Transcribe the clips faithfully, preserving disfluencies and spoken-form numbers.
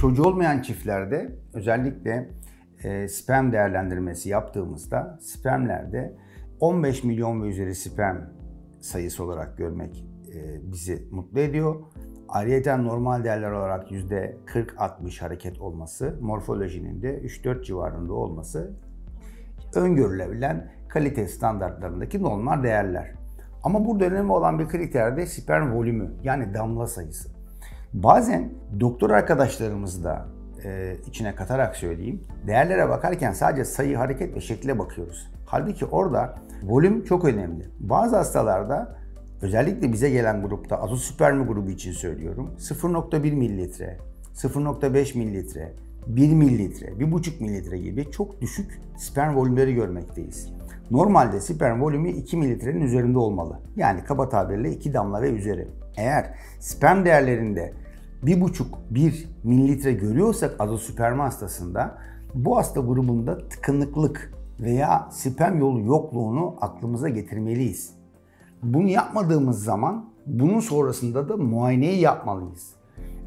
Çocuğu olmayan çiftlerde özellikle e, sperm değerlendirmesi yaptığımızda spermlerde on beş milyon ve üzeri sperm sayısı olarak görmek e, bizi mutlu ediyor. Ayrıca normal değerler olarak yüzde kırk altmış hareket olması, morfolojinin de üç dört civarında olması öngörülebilen kalite standartlarındaki normal değerler. Ama burada önemli olan bir kriter de sperm volümü, yani damla sayısı. Bazen doktor arkadaşlarımız da e, içine katarak söyleyeyim, değerlere bakarken sadece sayı, hareket ve şekle bakıyoruz. Halbuki orada volüm çok önemli. Bazı hastalarda, özellikle bize gelen grupta, azoospermia grubu için söylüyorum, sıfır nokta bir mililitre, sıfır nokta beş mililitre, bir mililitre, bir buçuk mililitre gibi çok düşük sperm volümleri görmekteyiz. Normalde sperm volümü iki mililitrenin üzerinde olmalı. Yani kaba tabirle iki damla ve üzeri. Eğer sperm değerlerinde bir buçuk bir mililitre görüyorsak azoospermia hastasında, bu hasta grubunda tıkanıklık veya sperm yolu yokluğunu aklımıza getirmeliyiz. Bunu yapmadığımız zaman bunun sonrasında da muayeneyi yapmalıyız.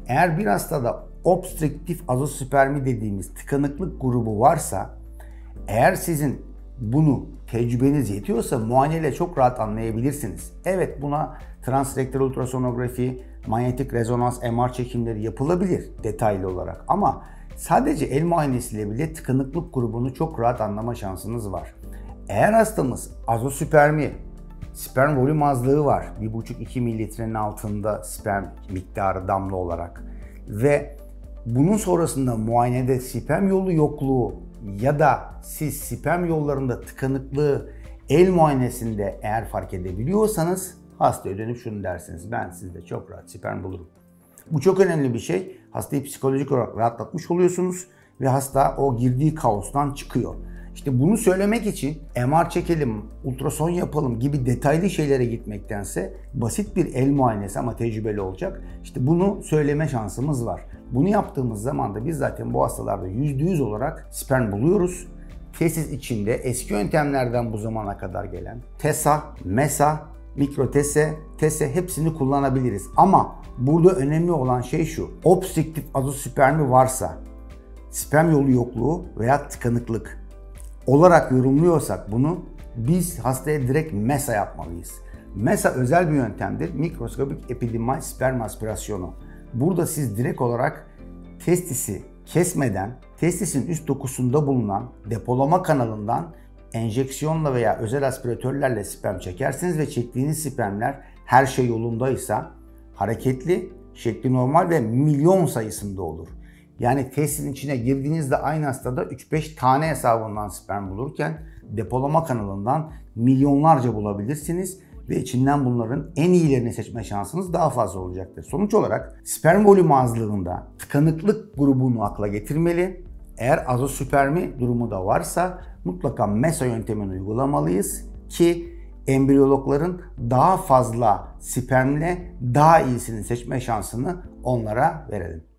Eğer bir hastada obstructive azoospermia dediğimiz tıkanıklık grubu varsa, eğer sizin bunu tecrübeniz yetiyorsa muayeneyle çok rahat anlayabilirsiniz. Evet, buna transrektal ultrasonografy, manyetik rezonans, M R çekimleri yapılabilir detaylı olarak, ama sadece el muayenesiyle bile tıkanıklık grubunu çok rahat anlama şansınız var. Eğer hastamız azoospermia, sperm volüm azlığı var, bir buçuk iki mililitrenin altında sperm miktarı damla olarak ve bunun sonrasında muayenede sperm yolu yokluğu ya da siz sperm yollarında tıkanıklığı el muayenesinde eğer fark edebiliyorsanız, hastaya dönüp şunu dersiniz: ben sizde çok rahat sperm bulurum. Bu çok önemli bir şey. Hastayı psikolojik olarak rahatlatmış oluyorsunuz ve hasta o girdiği kaostan çıkıyor. İşte bunu söylemek için M R çekelim, ultrason yapalım gibi detaylı şeylere gitmektense basit bir el muayenesi ama tecrübeli olacak, İşte bunu söyleme şansımız var. Bunu yaptığımız zaman da biz zaten bu hastalarda yüzde yüz olarak sperm buluyoruz. Tesis içinde eski yöntemlerden bu zamana kadar gelen TESA, MESA, Mikro TESA, TESA hepsini kullanabiliriz. Ama burada önemli olan şey şu: obstrüktif azoospermi varsa, sperm yolu yokluğu veya tıkanıklık olarak yorumluyorsak bunu, biz hastaya direkt MESA yapmalıyız. MESA özel bir yöntemdir. Mikroskopik epidimal sperm aspirasyonu. Burada siz direkt olarak testisi kesmeden, testisin üst dokusunda bulunan depolama kanalından enjeksiyonla veya özel aspiratörlerle sperm çekersiniz ve çektiğiniz spermler her şey yolundaysa hareketli, şekli normal ve milyon sayısında olur. Yani testisin içine girdiğinizde aynı hastada üç beş tane hesabından sperm bulurken, depolama kanalından milyonlarca bulabilirsiniz ve içinden bunların en iyilerini seçme şansınız daha fazla olacaktır. Sonuç olarak sperm volümü azlığında tıkanıklık grubunu akla getirmeli. Eğer azoospermia durumu da varsa mutlaka MESA yöntemini uygulamalıyız ki embriyologların daha fazla spermle daha iyisini seçme şansını onlara verelim.